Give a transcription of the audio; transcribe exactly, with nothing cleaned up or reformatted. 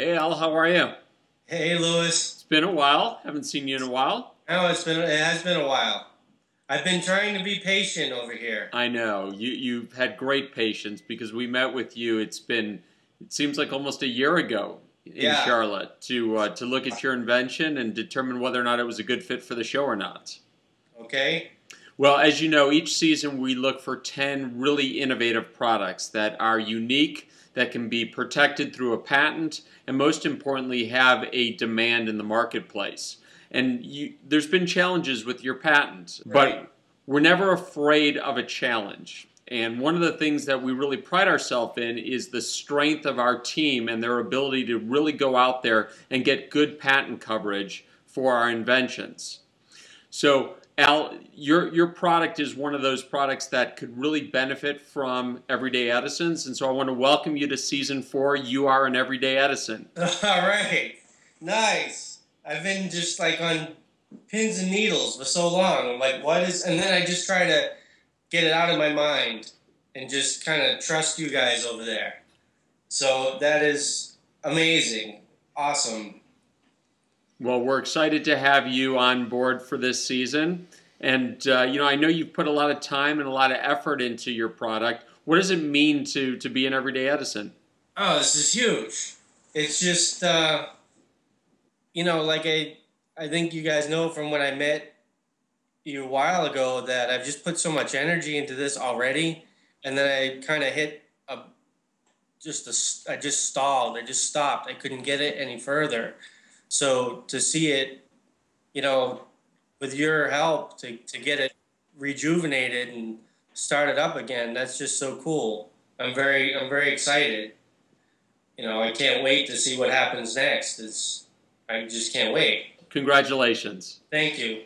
Hey, Al, how are you? Hey, Louis. It's been a while. Haven't seen you in a while. Oh, it's been, it has been a while. I've been trying to be patient over here. I know. You, you've had great patience because we met with you. It's been, it seems like almost a year ago in yeah. Charlotte to, uh, to look at your invention and determine whether or not it was a good fit for the show or not. Okay. Well, as you know, each season we look for ten really innovative products that are unique, that can be protected through a patent, and most importantly have a demand in the marketplace. And you, there's been challenges with your patent, right. But we're never afraid of a challenge. And one of the things that we really pride ourselves in is the strength of our team and their ability to really go out there and get good patent coverage for our inventions. So, Al, your, your product is one of those products that could really benefit from Everyday Edisons, and so I want to welcome you to Season four, You Are an Everyday Edison. All right. Nice. I've been just like on pins and needles for so long. I'm like, what is... And then I just try to get it out of my mind and just kind of trust you guys over there. So that is amazing. Awesome. Well, we're excited to have you on board for this season. And, uh, you know, I know you've put a lot of time and a lot of effort into your product. What does it mean to, to be an Everyday Edison? Oh, this is huge. It's just, uh, you know, like I, I think you guys know from when I met you a while ago that I've just put so much energy into this already. And then I kind of hit a, just a, I just stalled. I just stopped. I couldn't get it any further. So to see it, you know, with your help to, to get it rejuvenated and started up again, that's just so cool. I'm very, I'm very excited. You know, I can't wait to see what happens next. It's, I just can't wait. Congratulations. Thank you.